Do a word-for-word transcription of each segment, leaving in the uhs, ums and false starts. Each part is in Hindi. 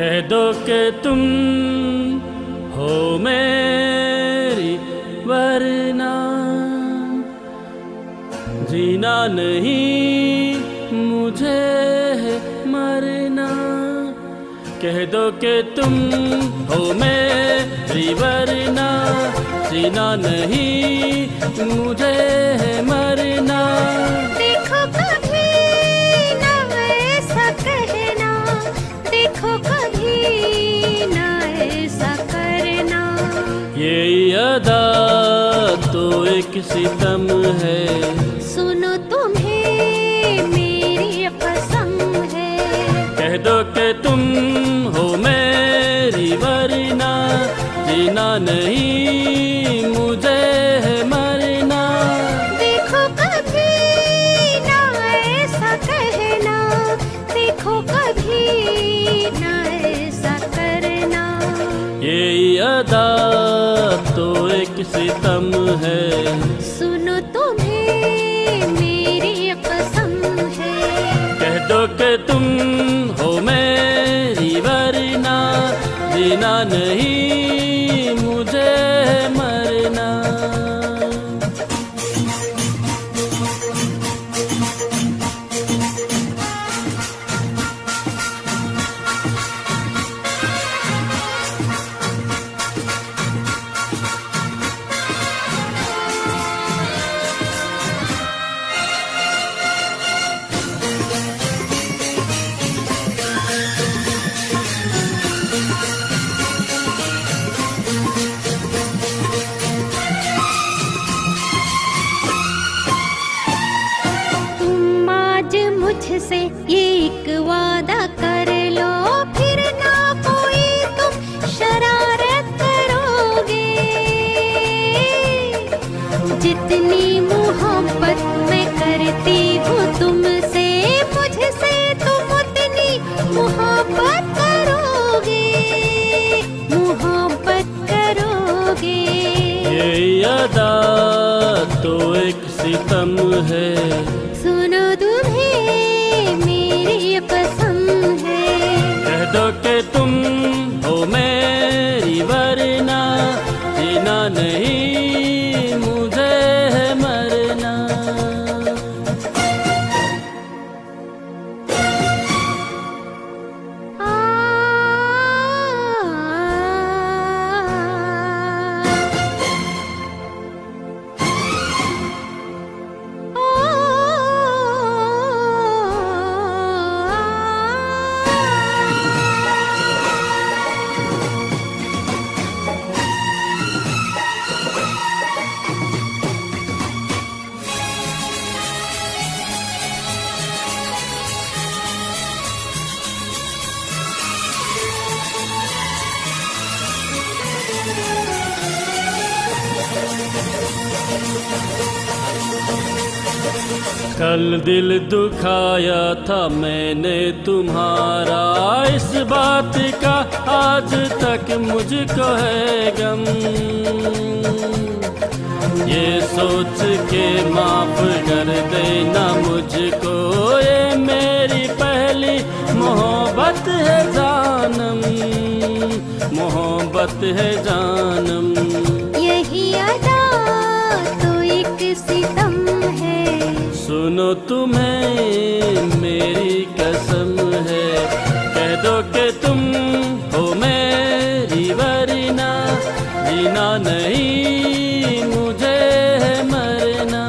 कह दो के तुम हो मेरी, वरना जीना नहीं मुझे है मरना। कह दो के तुम हो मेरी, वरना जीना नहीं मुझे है मरना। ये अदा तो एक सितम है, सुनो तुम्हें मेरी कसम है। कह दो कि तुम हो मेरी, वरना जीना नहीं मुझे है मरना। देखो कभी ना ऐसा कहना, देखो कभी ना ऐसा करना। ये अदा तो एक सितम है, सुनो तुम्हें मेरी कसम है। कह दो कि तुम हो मेरी, वरना जीना नहीं मुझे मरना। मुझसे ये एक वादा कर लो, फिर ना कोई तुम शरारत करोगे। जितनी मोहब्बत मैं करती हूँ तुमसे, मुझसे तुम उतनी मोहब्बत करोगे, मोहब्बत करोगे। ये अदा तो एक सितम है, सुनो तुम्हें पसंद है। कह दो कि तुम हो मेरी, वरना जीना नहीं मुझे है मरना। आ, आ, आ, आ, कल दिल दुखाया था मैंने तुम्हारा, इस बात का आज तक मुझको है गम। ये सोच के माफ कर देना मुझको, ये मेरी पहली मोहब्बत है जानम, मोहब्बत है जानम। यही अदा तो एक सितम है, सुनो तुम्हें मेरी कसम है। कह दो कि तुम हो मेरी, वरना जीना नहीं मुझे है मरना।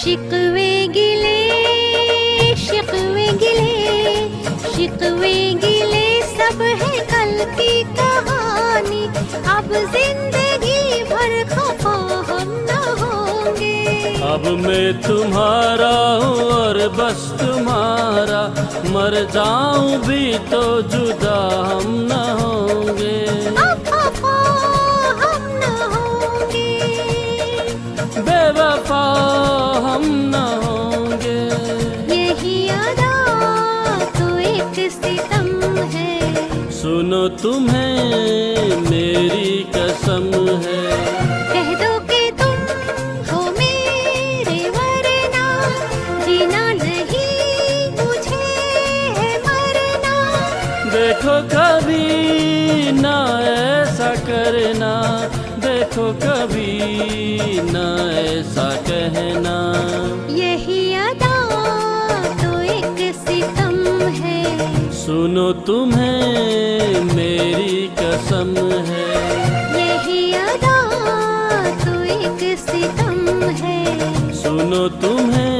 शिकवे गिले शिकवे गिले शिकवे गिले, सब है कल की कहानी अब जिंदगी। अब मैं तुम्हारा हूँ और बस तुम्हारा, मर जाऊँ भी तो जुदा हम न होंगे। हम न होंगे बेवफा, हम न होंगे। यही अदा तो एक सितम है, सुनो तुम्हें मेरी कसम है। कह दो कि तुम हो मेरे, वरना जीना नहीं मुझे है मरना। देखो कभी ना ऐसा करना, देखो कभी ना ऐसा कहना। यही अदा तो एक सितम है, सुनो तुम्हें मेरी कसम है। सुनो तुम्हें